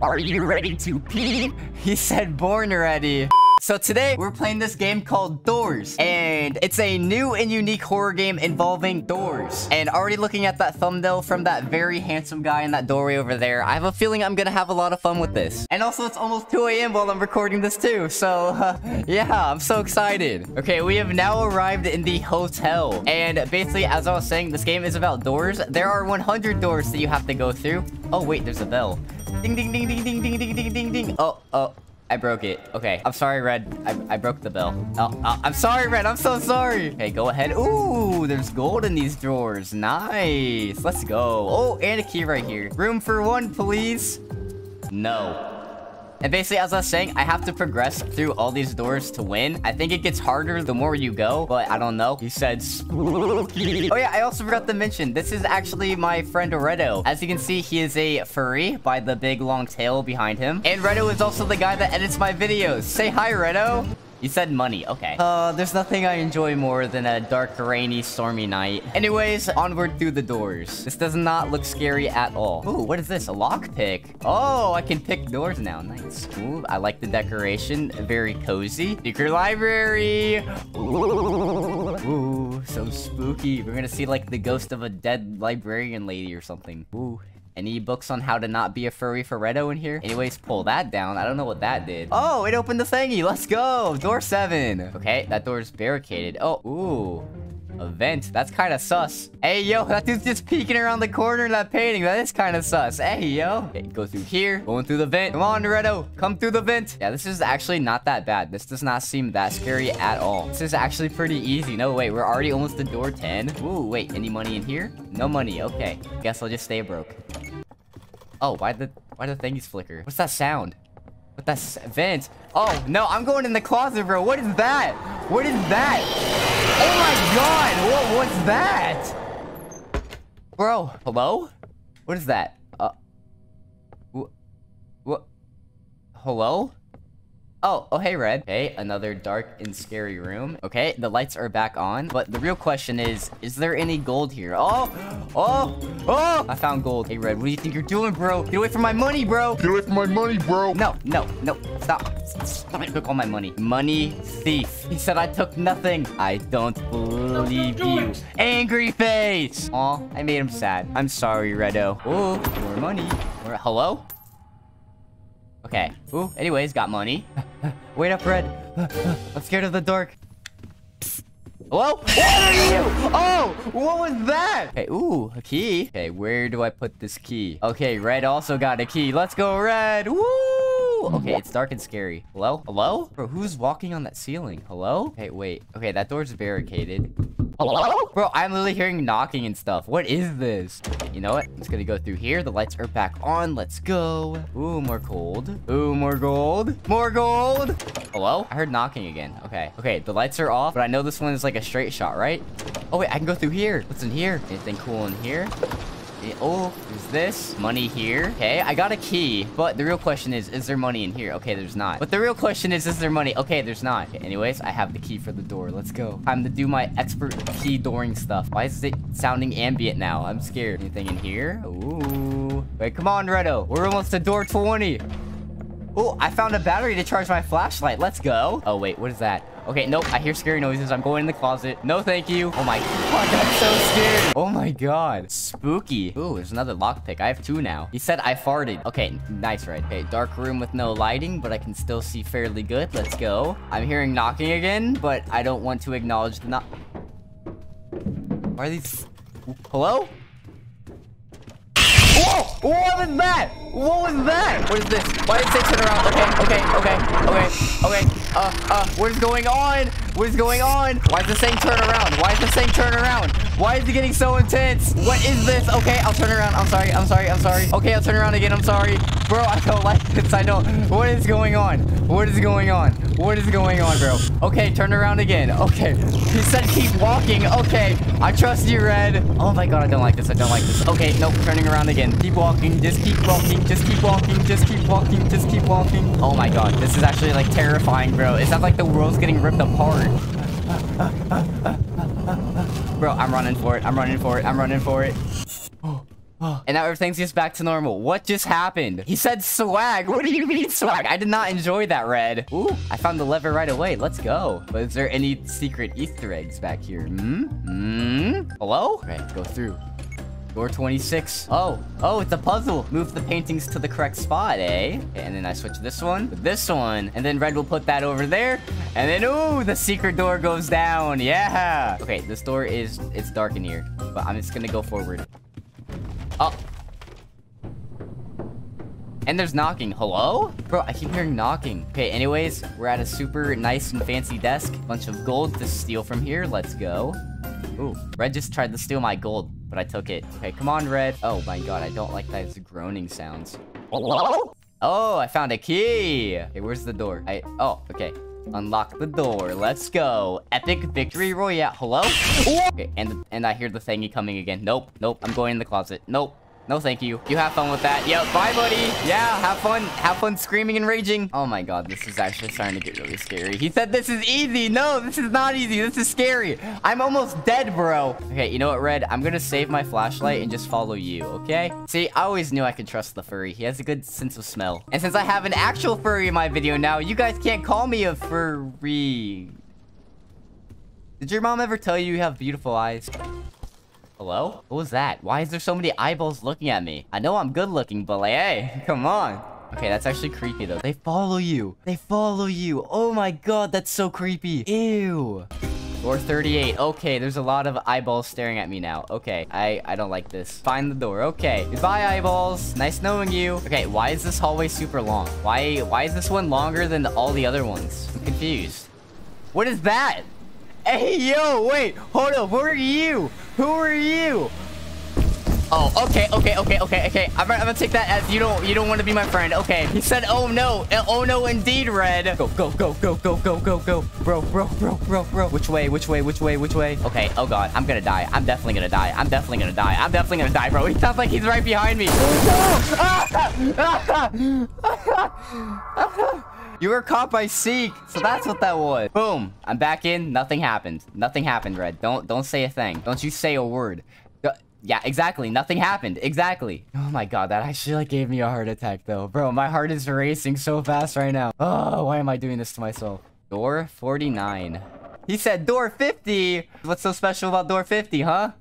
Are you ready to pee? He said born ready. So today, we're playing this game called Doors, and it's a new and unique horror game involving doors. And already looking at that thumbnail from that very handsome guy in that doorway over there, I have a feeling I'm gonna have a lot of fun with this. And also, it's almost 2 a.m. while I'm recording this too, so yeah, I'm so excited. Okay, we have now arrived in the hotel, and basically, as I was saying, this game is about doors. There are 100 doors that you have to go through. Oh, wait, there's a bell. Ding, ding, ding, ding, ding, ding, ding, ding, ding, ding. Oh, oh. I broke it. Okay. I'm sorry, Red. I broke the bell. Oh, I'm sorry, Red. I'm so sorry. Okay, go ahead. Ooh, there's gold in these drawers. Nice. Let's go. Oh, and a key right here. Room for one, please. No. And basically, as I was saying, I have to progress through all these doors to win. I think it gets harder the more you go, but I don't know. He said spooky. Oh yeah, I also forgot to mention, this is actually my friend RoReddo. As you can see, he is a furry by the big long tail behind him. And RoReddo is also the guy that edits my videos. Say hi, RoReddo. You said money, okay. There's nothing I enjoy more than a dark, rainy, stormy night. Anyways, onward through the doors. This does not look scary at all. Ooh, what is this? A lockpick. Oh, I can pick doors now. Nice. Ooh, I like the decoration. Very cozy. Secret library. Ooh, so spooky. We're gonna see like the ghost of a dead librarian lady or something. Ooh. Any books on how to not be a furry for Reddo in here? Anyways, pull that down. I don't know what that did. Oh, it opened the thingy. Let's go. Door 7. Okay, that door is barricaded. Oh, ooh. A vent. That's kind of sus. Hey, yo, that dude's just peeking around the corner in that painting. That is kind of sus. Hey, yo. Okay, go through here. Going through the vent. Come on, Reddo. Come through the vent. Yeah, this is actually not that bad. This does not seem that scary at all. This is actually pretty easy. No, wait. We're already almost to door 10. Ooh, wait. Any money in here? No money. Okay. Guess I'll just stay broke. Oh, why the thingies flicker? What's that sound? What that vent? Oh no, I'm going in the closet, bro. What is that? What is that? Oh my god! What's that? Bro, hello? What is that? What? Hello? Oh, hey, Red. Okay, another dark and scary room. Okay, the lights are back on. But the real question is there any gold here? Oh! I found gold. Hey, Red, what do you think you're doing, bro? Get away from my money, bro! Get away from my money, bro! No. Stop. I took all my money. Money thief. He said I took nothing. I don't believe you. Angry face! Aw, I made him sad. I'm sorry, Reddo. Oh, more money. Hello? Okay. Ooh, anyways, got money. Wait up, Red. I'm scared of the dark. Psst. Hello? What are you? Oh, what was that? Okay, ooh, a key. Okay, where do I put this key? Okay, Red also got a key. Let's go, Red. Woo! Okay, it's dark and scary. Hello? Hello? Bro, who's walking on that ceiling? Hello? Hey, wait. Okay, that door's barricaded. Hello? Bro, I'm literally hearing knocking and stuff. What is this? You know what? I'm just gonna go through here. The lights are back on. Let's go. Ooh, more gold. Ooh, more gold. More gold. Hello? I heard knocking again. Okay. Okay, the lights are off, but I know this one is like a straight shot, right? Oh, wait, I can go through here. What's in here? Anything cool in here? Oh, is this money here? Okay, I got a key, but the real question is there money in here? Okay, there's not. But the real question is there money? Okay, there's not. Okay, anyways, I have the key for the door. Let's go. Time to do my expert key dooring stuff. Why is it sounding ambient now? I'm scared. Anything in here? Ooh. Wait, come on, Reddo. We're almost to door 20. Oh, I found a battery to charge my flashlight. Let's go. Oh, wait, what is that? Okay, nope. I hear scary noises. I'm going in the closet. No, thank you. Oh my god, I'm so scared. Oh my god. Spooky. Ooh, there's another lockpick. I have two now. He said I farted. Okay, nice, right? Okay, dark room with no lighting, but I can still see fairly good. Let's go. I'm hearing knocking again, but I don't want to acknowledge the knock. Are these... Hello? Whoa! What was that? What was that? What is this? Why did they turn around? Okay. What is going on? What is going on? Why is this thing turn around? Why is this thing turn around? Why is it getting so intense? What is this? Okay, I'll turn around. I'm sorry. Okay, I'll turn around again. I'm sorry. Bro, I don't like this. I don't. What is going on? What is going on, bro? Okay, turn around again. Okay. He said keep walking. Okay. I trust you, Red. Oh my god, I don't like this. Okay, nope. Turning around again. Keep walking. Just keep walking. Oh my god, this is actually like terrifying, bro. It sounds like the world's getting ripped apart. Bro, I'm running for it. And now everything's just back to normal. What just happened? He said swag. What do you mean swag? I did not enjoy that, Red. Ooh, I found the lever right away. Let's go. But is there any secret Easter eggs back here? Hello? Right, go through. Door 26. Oh, it's a puzzle. Move the paintings to the correct spot, eh? And then I switch this one with this one. And then Red will put that over there. And then, ooh, the secret door goes down. Yeah. Okay, this door is... It's dark in here. But I'm just gonna go forward. Oh. And there's knocking. Hello? Bro, I keep hearing knocking. Okay, anyways, we're at a super nice and fancy desk. Bunch of gold to steal from here. Let's go. Ooh, Red just tried to steal my gold, but I took it. Okay, come on, Red. Oh my god, I don't like those groaning sounds. Hello? Oh, I found a key. Okay, where's the door? Oh, okay. Unlock the door. Let's go. Epic victory royale. Hello? Okay, and I hear the thingy coming again. Nope. Nope. I'm going in the closet. Nope. No, thank you. You have fun with that. Yo, bye, buddy. Yeah, have fun. Have fun screaming and raging. Oh my god, this is actually starting to get really scary. He said this is easy. No, this is not easy. This is scary. I'm almost dead, bro. Okay, you know what, Red? I'm gonna save my flashlight and just follow you, okay? See, I always knew I could trust the furry. He has a good sense of smell. And since I have an actual furry in my video now, you guys can't call me a furry. Did your mom ever tell you have beautiful eyes? Hello? What was that? Why is there so many eyeballs looking at me? I know I'm good looking, but like, hey, come on. Okay, that's actually creepy though. They follow you. They follow you. Oh my god, that's so creepy. Ew. Door 38. Okay, there's a lot of eyeballs staring at me now. Okay, I don't like this. Find the door. Okay. Goodbye, eyeballs. Nice knowing you. Okay, why is this hallway super long? Why is this one longer than all the other ones? I'm confused. What is that? Hey, yo, wait, hold up, who are you? Who are you? Oh, okay. I'm gonna take that as you don't want to be my friend. Okay, he said, oh no, indeed, Red. Go. Bro. Which way? Okay, oh god, I'm gonna die. I'm definitely gonna die, bro. He sounds like he's right behind me. No! Ah! You were caught by Seek, so that's what that was. Boom. I'm back in. Nothing happened. Nothing happened, Red. Don't say a thing. Don't you say a word. Yeah, exactly. Nothing happened. Exactly. Oh my god, that actually like gave me a heart attack though. Bro, my heart is racing so fast right now. Oh, why am I doing this to myself? Door 49. He said door 50. What's so special about door 50, huh?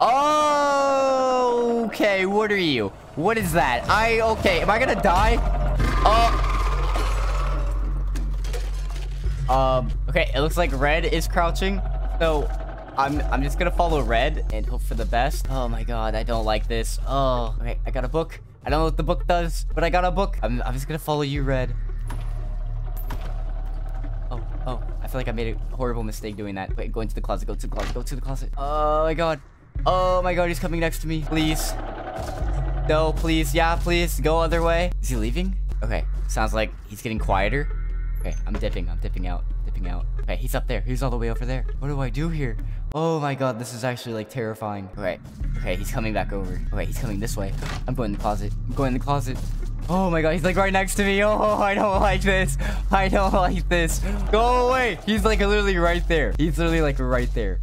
Oh, okay. What are you? What is that? Okay, am I gonna die? Oh. Okay, it looks like Red is crouching, so I'm just gonna follow Red and hope for the best. Oh my god, I don't like this. Oh, okay, I got a book. I don't know what the book does, but I got a book. I'm just gonna follow you, Red. Oh, I feel like I made a horrible mistake doing that. Wait, go into the closet, go to the closet. Oh my god, he's coming next to me. Please. No, please, yeah, please, go other way. Is he leaving? Okay, sounds like he's getting quieter. Okay, I'm dipping out. Okay, he's up there. He's all the way over there. What do I do here? Oh my god, this is actually like terrifying. Okay, he's coming back over. Okay, he's coming this way. I'm going in the closet. Oh my god, he's like right next to me. Oh, I don't like this. Go away. He's like literally right there.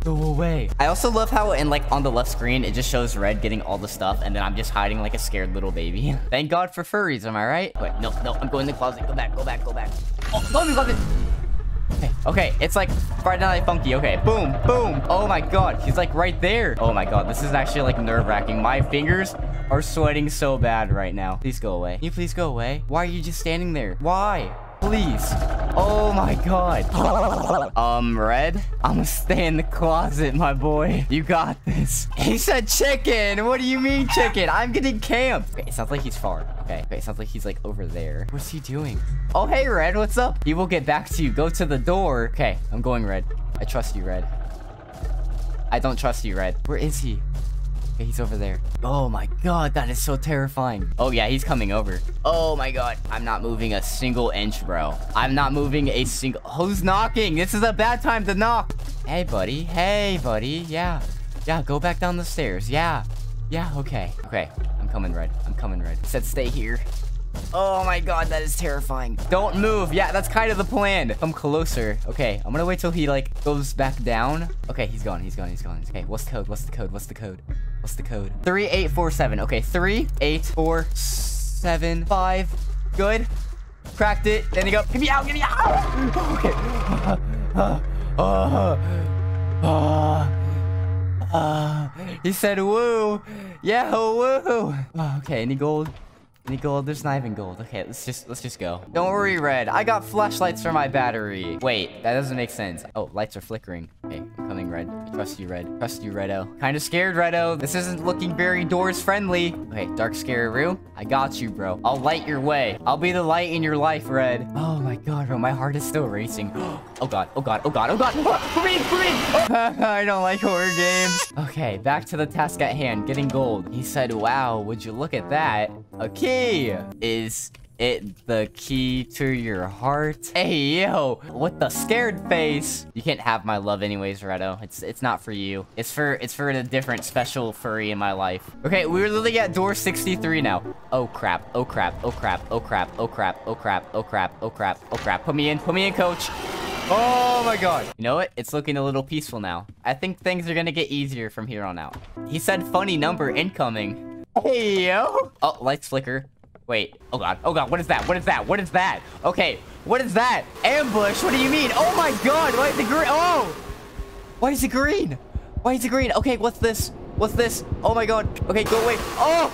Go away. I also love how in like on the left screen, it just shows Red getting all the stuff. And then I'm just hiding like a scared little baby. Thank god for furries. Am I right? Wait, no. I'm going in the closet. Go back. Oh, go in the closet. Okay, it's like Friday Night Funky. Okay, boom. Oh my god, he's like right there. Oh my god, this is actually like nerve-wracking. My fingers are sweating so bad right now. Please go away. Can you please go away? Why are you just standing there? Why? Please. Oh my god. Red, I'm gonna stay in the closet, my boy. You got this. He said chicken. What do you mean chicken? I'm getting camped. Okay, it sounds like he's far. Okay, it sounds like he's like over there. What's he doing? Oh, hey, Red, what's up? He will get back to you. Go to the door. Okay, I'm going, Red. I trust you, Red. I don't trust you, Red. Where is he? Okay, he's over there. Oh my god, that is so terrifying. Oh yeah, he's coming over. Oh my god, I'm not moving a single inch, bro. Who's knocking? This is a bad time to knock. Hey buddy. Yeah, go back down the stairs. Yeah, okay, I'm coming, Red. It said stay here. Oh my god, that is terrifying. Don't move. Yeah, that's kind of the plan. Come closer. Okay, I'm gonna wait till he like goes back down. Okay, he's gone. Okay, what's the code? What's the code? 3847. Okay, 38475. Good. Cracked it. Then you go. Get me out. Get me out. Okay. He said woo. Yeah, woo. Okay, any gold? Any gold? There's not even gold. Okay, let's just go. Don't worry, Red. I got flashlights for my battery. Wait, that doesn't make sense. Oh, lights are flickering. Okay, I'm coming, Red. I trust you, Red. Trust you, Reddo. Kind of scared, Reddo. This isn't looking very doors friendly. Okay, dark, scary room. I got you, bro. I'll light your way. I'll be the light in your life, Red. Oh my God, bro. My heart is still racing. Oh God. Oh God. Oh God. Oh God. For me. I don't like horror games. Okay, back to the task at hand. Getting gold. He said, "Wow, would you look at that?" Okay. Is it the key to your heart? Hey, yo, what the scared face? You can't have my love anyways, Reddo. It's not for you. It's for a different special furry in my life. Okay, we're literally at door 63 now. Oh crap, oh crap, oh crap, oh crap, oh crap, oh crap, oh crap, oh crap, oh crap. Put me in, coach. Oh my God. You know what? It's looking a little peaceful now. I think things are gonna get easier from here on out. He said funny number incoming. Hey, yo. Oh, lights flicker. Wait. Oh, God. Oh, God. What is that? What is that? What is that? Okay. What is that? Ambush. What do you mean? Oh, my God. Why is it green? Oh. Why is it green? Why is it green? Okay. What's this? What's this? Oh, my God. Okay. Go away. Oh.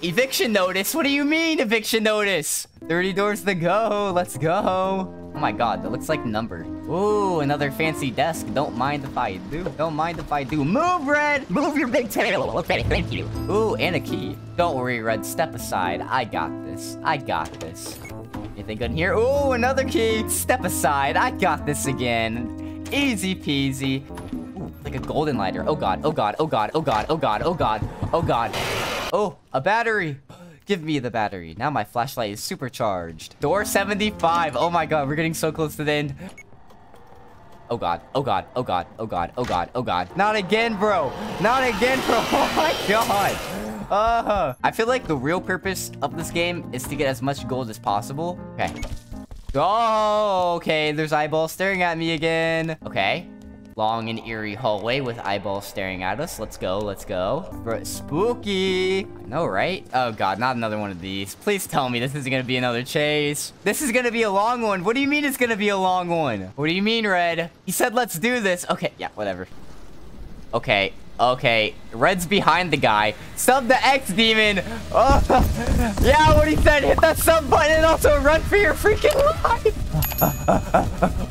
Eviction notice. What do you mean eviction notice? 30 doors to go. Let's go. Oh, my God. That looks like number. Ooh, another fancy desk. Don't mind if I do. Don't mind if I do. Move, Red! Move your big tail. Okay, thank you. Ooh, and a key. Don't worry, Red. Step aside. I got this. I got this. Anything good in here? Ooh, another key. Step aside. I got this again. Easy peasy. Ooh, like a golden lighter. Oh, God. Oh, God. Oh, God. Oh, God. Oh, God. Oh, God. Oh, God. Oh, a battery. Give me the battery. Now my flashlight is supercharged. Door 75. Oh, my God. We're getting so close to the end. Oh God, oh God, oh God, oh God, oh God, oh God. Not again, bro. Not again, bro. Oh my God. I feel like the real purpose of this game is to get as much gold as possible. Okay. Oh, okay. There's eyeballs staring at me again. Okay. Long and eerie hallway with eyeballs staring at us. Let's go, let's go. Bro, spooky. I know, right? Oh God, not another one of these. Please tell me this isn't gonna be another chase. This is gonna be a long one. What do you mean it's gonna be a long one? What do you mean, Red? He said, let's do this. Okay, yeah, whatever. Okay, okay. Red's behind the guy. Sub the X, demon. Oh, yeah, what he said. Hit that sub button and also run for your freaking life.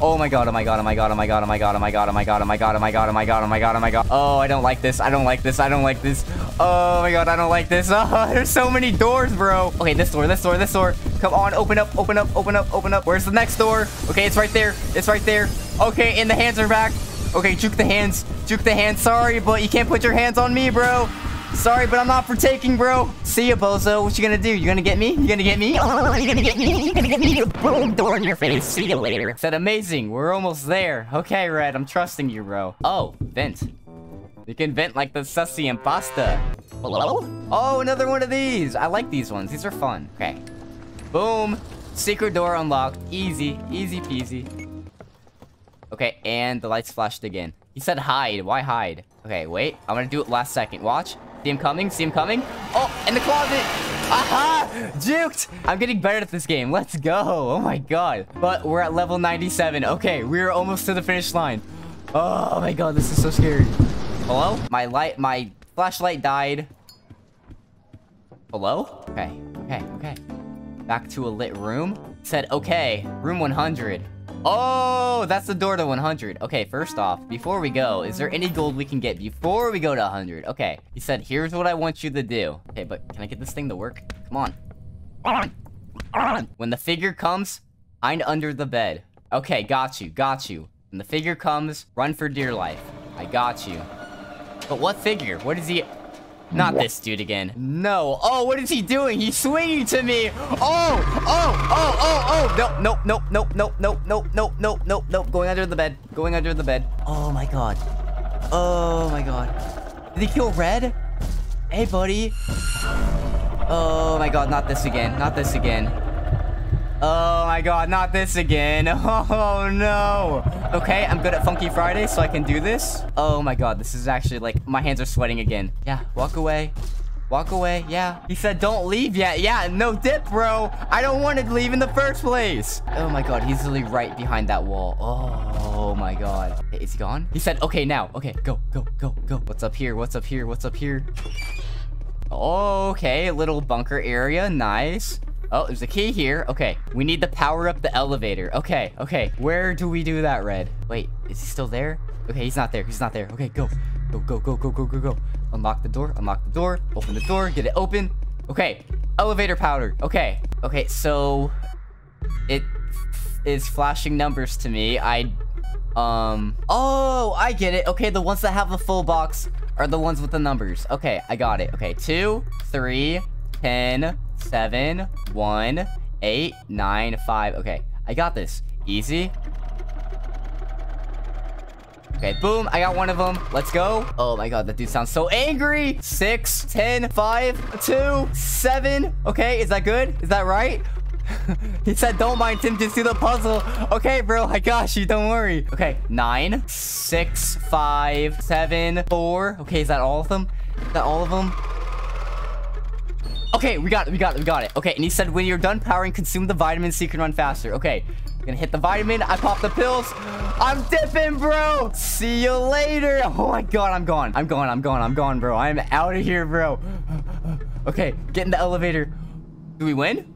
Oh my God, oh my God, oh my God, oh my God, oh my God, oh my God, oh my God, oh my God, oh my God, oh my God, oh my God, oh my God. Oh, I don't like this. I don't like this. I don't like this. Oh my God, I don't like this. There's so many doors, bro. Okay, this door, this door, this door. Come on, open up, open up, open up, open up. Where's the next door? Okay, it's right there. It's right there. Okay, and the hands are back. Okay, juke the hands. Juke the hands. Sorry, but you can't put your hands on me, bro. Sorry, but I'm not partaking, bro. See ya, bozo. What you gonna do? You gonna get me? You gonna get me? Oh, you gonna get me? You gonna get me? Boom, door in your face. See you later. Said amazing. We're almost there. Okay, Red. I'm trusting you, bro. Oh, vent. You can vent like the sussy impasta. Hello? Oh, another one of these. I like these ones. These are fun. Okay. Boom. Secret door unlocked. Easy. Easy peasy. Okay, and the lights flashed again. He said hide. Why hide? Okay, wait. I'm gonna do it last second. Watch. See him coming? See him coming? Oh, in the closet! Aha! Juked! I'm getting better at this game. Let's go! Oh my God. But we're at level 97. Okay, we're almost to the finish line. Oh my God, this is so scary. Hello? My flashlight died. Hello? Okay, okay, okay. Back to a lit room. Said, okay, room 100. Oh, that's the door to 100. Okay, first off, before we go, is there any gold we can get before we go to 100? Okay, he said, here's what I want you to do. Okay, but can I get this thing to work? Come on. When the figure comes, hide under the bed. Okay, got you, got you. When the figure comes, run for dear life. I got you. But what figure? What is he? Not this dude again. No. Oh, what is he doing? He's swinging to me. Oh. Nope. Going under the bed. Going under the bed. Oh, my God. Oh, my God. Did he kill Red? Hey, buddy. Oh, my God. Not this again. Not this again. Oh my god, not this again. Oh no. Okay, I'm good at Funky Friday, so I can do this. Oh my god, this is actually like, my hands are sweating again. Yeah, walk away. Walk away, yeah. He said don't leave yet. Yeah, no dip, bro. I don't want to leave in the first place. Oh my god, he's literally right behind that wall. Oh my god. Is he gone? He said, okay, now. Okay, go, go, go, go. What's up here? What's up here? What's up here? Okay, a little bunker area. Nice. Oh, there's a key here. Okay, we need to power up the elevator. Okay, okay. Where do we do that, Red? Wait, is he still there? Okay, he's not there. He's not there. Okay, go. Go, go, go, go, go, go, go. Unlock the door, open the door, get it open. Okay, elevator powder. Okay, okay, so it is flashing numbers to me. Oh, I get it. Okay, the ones that have the full box are the ones with the numbers. Okay, I got it. Okay, 2, 3, 10, 7, 1, 8, 9, 5. Okay, I got this. Easy. Okay, boom, I got one of them. Let's go. Oh my god, that dude sounds so angry. 6, 10, 5, 2, 7. Okay, is that good? Is that right? He said, don't mind Tim, just do the puzzle. Okay, bro, I got you, don't worry. Okay, 9, 6, 5, 7, 4. Okay, is that all of them? Is that all of them? Okay, we got it, we got it, we got it. Okay, and he said, when you're done powering, consume the vitamin so you can run faster. Okay. Gonna hit the vitamin. I pop the pills. I'm dipping, bro. See you later. Oh my god, I'm gone. I'm gone. I'm gone. I'm gone, bro. I'm out of here, bro. Okay, get in the elevator. Do we win?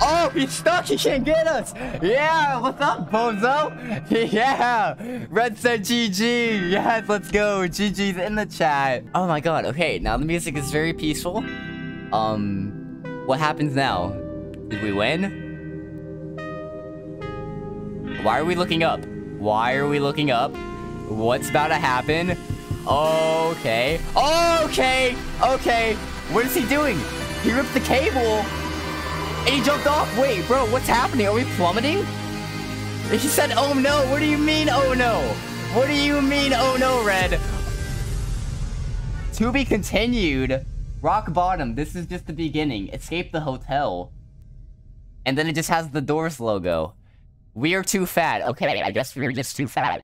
Oh, he's stuck. He can't get us. Yeah, what's up, Bozo? Yeah, Red said GG. Yes, let's go. GG's in the chat. Oh my god. Okay, now the music is very peaceful. What happens now? Did we win? Why are we looking up? Why are we looking up? What's about to happen? Okay. Okay. Okay. What is he doing? He ripped the cable. And he jumped off. Wait, bro, what's happening? Are we plummeting? He said, oh no. What do you mean, oh no? What do you mean, oh no, Red? To be continued. Rock bottom. This is just the beginning. Escape the hotel. And then it just has the Doors logo. We are too fat. Okay, I guess we're just too fat.